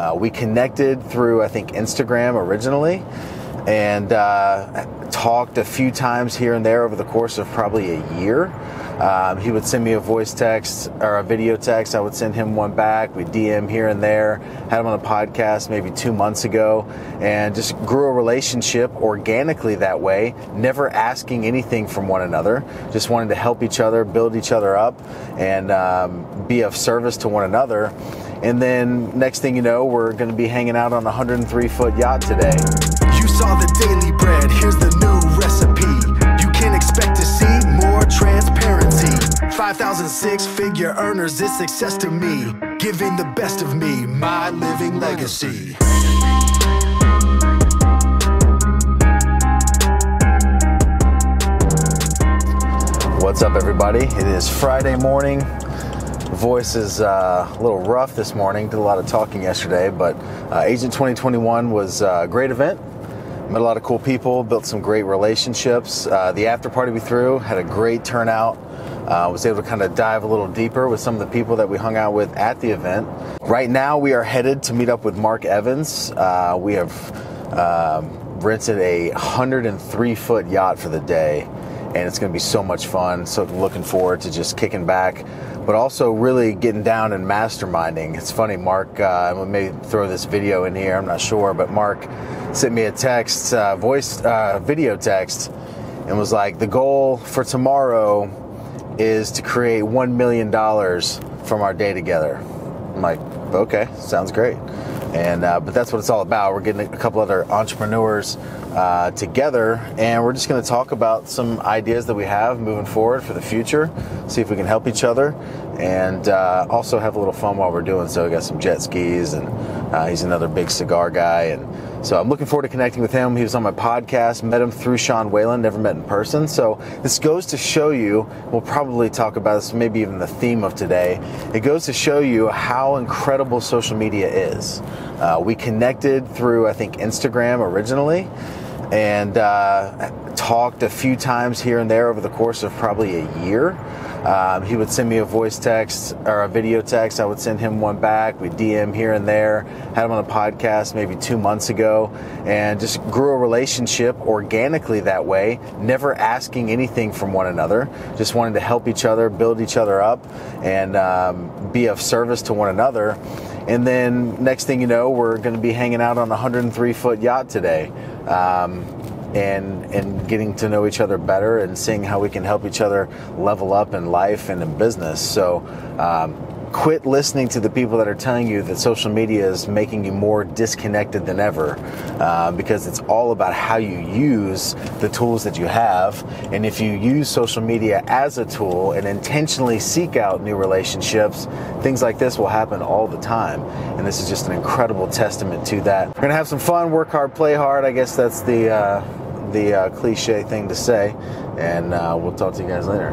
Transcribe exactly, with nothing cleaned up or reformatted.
Uh, we connected through, I think, Instagram originally, and uh, talked a few times here and there over the course of probably a year. Um, he would send me a voice text or a video text. I would send him one back. We'd D M here and there. Had him on a podcast maybe two months ago and just grew a relationship organically that way, never asking anything from one another. Just wanted to help each other, build each other up, and um, be of service to one another. And then next thing you know, we're going to be hanging out on a one hundred three foot yacht today. You saw the Daily Bread. Here's the new recipe. You can expect to see more transparency. five thousand six-figure earners is success to me. Giving the best of me, my living legacy. What's up, everybody? It is Friday morning. Voice is uh, a little rough this morning. Did a lot of talking yesterday, but uh, Agent twenty twenty-one was a great event. Met a lot of cool people, built some great relationships. Uh, the after party we threw had a great turnout. I uh, was able to kind of dive a little deeper with some of the people that we hung out with at the event. Right now we are headed to meet up with Mark Evans. Uh, we have um, rented a one hundred three foot yacht for the day, and it's going to be so much fun. So looking forward to just kicking back, but also really getting down and masterminding. It's funny, Mark, uh, I may throw this video in here, I'm not sure, but Mark sent me a text, uh, voice, uh, video text, and was like, the goal for tomorrow is to create one million dollars from our day together. I'm like, okay, sounds great. And uh, but that's what it's all about. We're getting a couple other entrepreneurs uh, together, and we're just going to talk about some ideas that we have moving forward for the future, see if we can help each other, and uh, also have a little fun while we're doing so. We got some jet skis, and uh, he's another big cigar guy, and so I'm looking forward to connecting with him. He was on my podcast, met him through Sean Whalen, never met in person. So this goes to show you, we'll probably talk about this, maybe even the theme of today, it goes to show you how incredible social media is. Uh, we connected through, I think, Instagram originally, and uh, talked a few times here and there over the course of probably a year. Um, he would send me a voice text or a video text. I would send him one back. We'd D M here and there. Had him on a podcast maybe two months ago and just grew a relationship organically that way, never asking anything from one another. Just wanted to help each other, build each other up, and um, be of service to one another. And then next thing you know, we're going to be hanging out on a one hundred three foot yacht today. Um, And, and getting to know each other better and seeing how we can help each other level up in life and in business. So um, quit listening to the people that are telling you that social media is making you more disconnected than ever, uh, because it's all about how you use the tools that you have. And if you use social media as a tool and intentionally seek out new relationships, things like this will happen all the time. And this is just an incredible testament to that. We're going to have some fun, work hard, play hard. I guess that's the... Uh, the uh, cliche thing to say, and uh, we'll talk to you guys later.